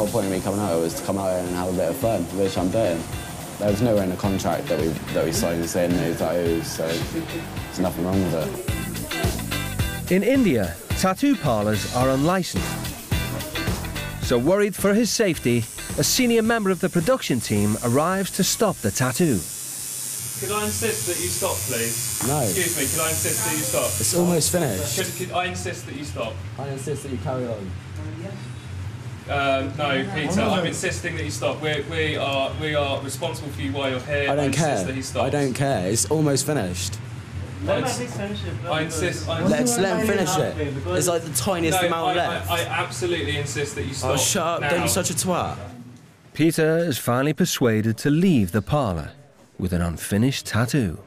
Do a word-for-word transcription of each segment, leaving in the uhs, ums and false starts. whole point of me coming out was to come out here and have a bit of fun, which I'm doing. There was nowhere in the contract that we that we signed saying no tattoos, so there's nothing wrong with it. In India, tattoo parlours are unlicensed. So worried for his safety, a senior member of the production team arrives to stop the tattoo. Could I insist that you stop, please? No. Excuse me, could I insist that you stop? It's almost finished. Could, could I insist that you stop? I insist that you carry on. Um, no, Peter, I'm insisting that you stop. We're, we are we are responsible for you while you're here. I don't I care. That he stops. I don't care. It's almost finished. No, I finish it. I insist. I Let's let him finish it. There's like the tiniest no, amount I, left. I, I absolutely insist that you stop. Oh, shut up! Now. Don't be such a twat. Peter is finally persuaded to leave the parlour with an unfinished tattoo.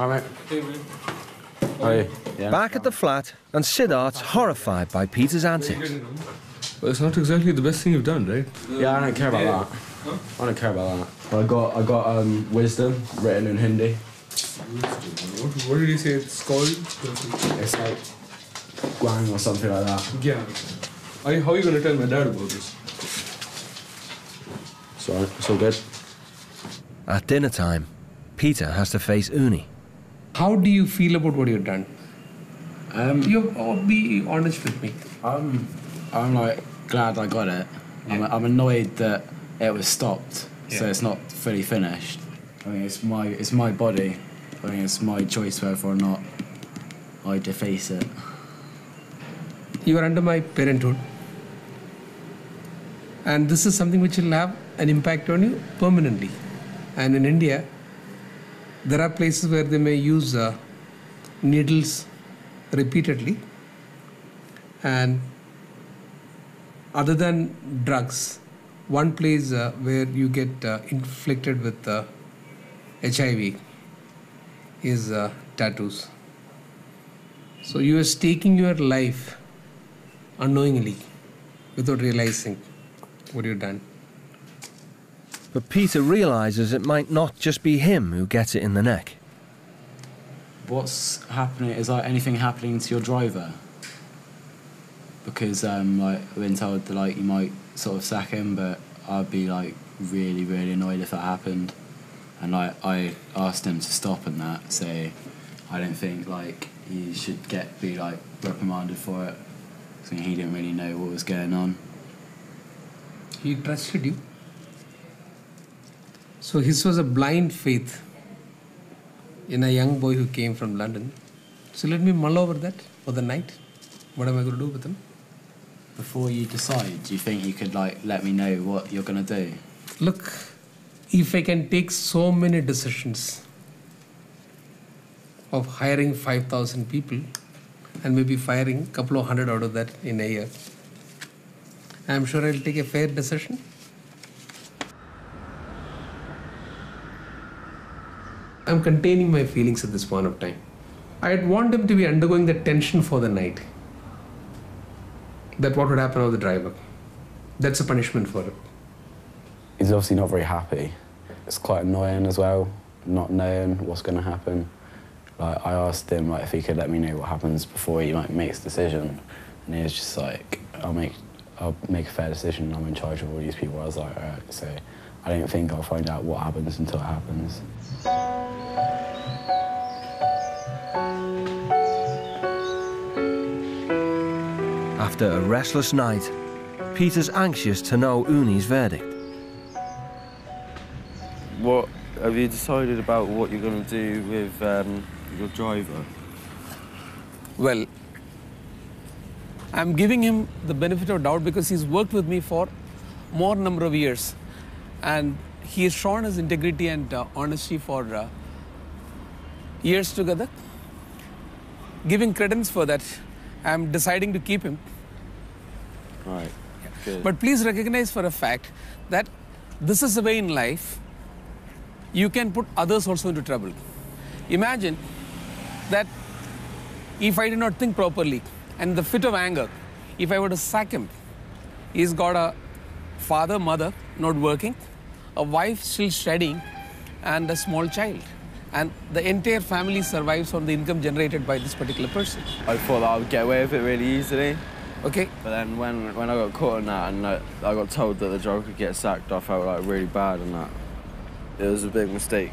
All right. Hi. Yeah. Back at the flat, and Siddharth's horrified by Peter's antics. Well, it's not exactly the best thing you've done, right? Yeah, I don't care about yeah. that. Huh? I don't care about that. But I got, I got um, wisdom written in Hindi. What did he say it's called? It's like Guang or something like that. Yeah. I, how are you going to tell my dad about this? It's all right. It's all good. At dinner time, Peter has to face Uni. How do you feel about what you've done? Um, you oh, be honest with me. I'm, I'm like glad I got it. Yeah. I'm, I'm annoyed that it was stopped, yeah. so it's not fully finished. I mean, it's my, it's my body. I mean, it's my choice whether or not I deface it. You are under my parenthood, and this is something which will have an impact on you permanently. And in India, there are places where they may use uh, needles repeatedly, and other than drugs, one place uh, where you get uh, inflicted with uh, H I V is uh, tattoos. So you are staking your life unknowingly without realizing what you've done. But Peter realises it might not just be him who gets it in the neck. What's happening, is like anything happening to your driver? Because um, like, I've been told that like, you might sort of sack him, but I'd be like really, really annoyed if that happened. And like, I asked him to stop and that, so I don't think like he should get be like reprimanded for it. I mean, he didn't really know what was going on. He trusted you? So his was a blind faith in a young boy who came from London. So let me mull over that for the night. What am I going to do with him? Before you decide, do you think you could like let me know what you're going to do? Look, if I can take so many decisions of hiring five thousand people and maybe firing a couple of hundred out of that in a year, I'm sure I'll take a fair decision. I'm containing my feelings at this point of time. I'd want him to be undergoing the tension for the night. That what would happen to the driver. That's a punishment for him. He's obviously not very happy. It's quite annoying as well, not knowing what's going to happen. Like, I asked him like, if he could let me know what happens before he like, makes a decision. And he was just like, I'll make, I'll make a fair decision. I'm in charge of all these people. I was like, all right, so I don't think I'll find out what happens until it happens. After a restless night, Peter's anxious to know Uni's verdict. What have you decided about what you're going to do with um, your driver? Well, I'm giving him the benefit of doubt because he's worked with me for more number of years. And he has shown his integrity and uh, honesty for uh, years together. Giving credence for that, I'm deciding to keep him. Right. Yeah. Good. But please recognize for a fact that this is the way in life you can put others also into trouble. Imagine that if I did not think properly and the fit of anger, if I were to sack him, he's got a father, mother not working, a wife still studying, and a small child. And the entire family survives on the income generated by this particular person. I thought I would get away with it really easily, Okay. But then when when I got caught in that and I, I got told that the job could get sacked, I felt like really bad and that it was a big mistake.